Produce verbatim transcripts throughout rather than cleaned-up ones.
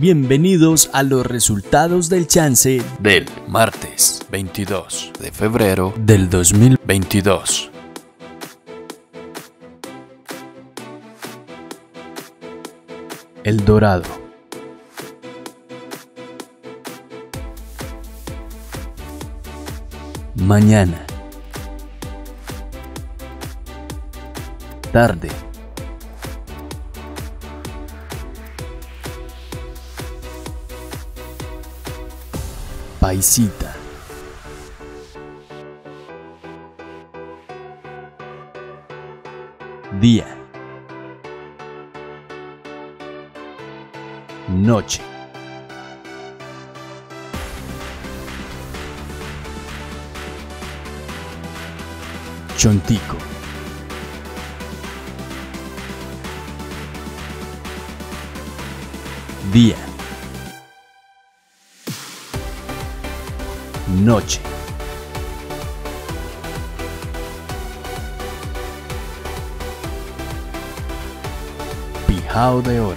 Bienvenidos a los resultados del chance del martes veintidós de febrero del dos mil veintidós. El Dorado. Mañana. Tarde. Paisita. Día. Noche. Chontico. Día. Noche. Pijao de Oro.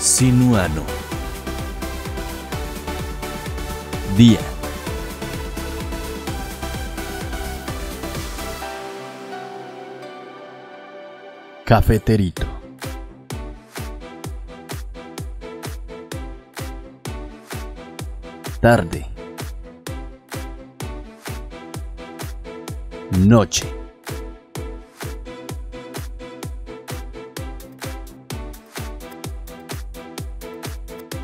Sinuano. Día. Cafeterito. Tarde. Noche.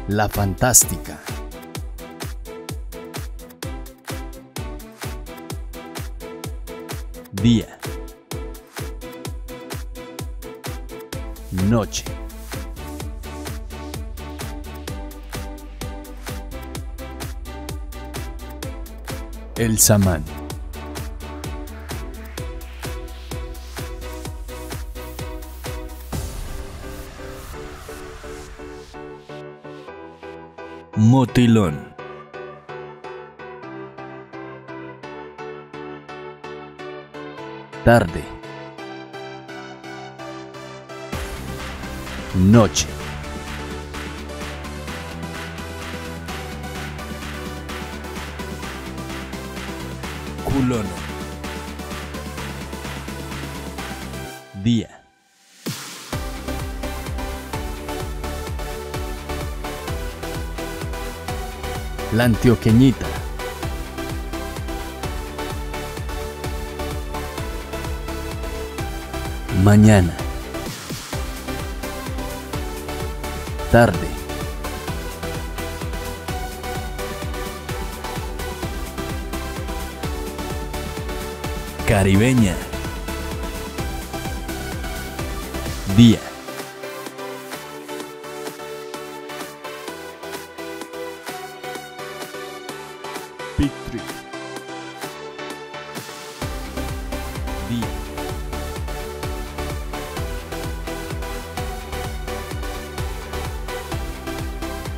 La Fantástica. Día. Noche. El Samán. Motilón. Tarde. Noche. Culona. Día. La Antioqueñita. Mañana. Tarde. Caribeña. Día. Pick tres. Día.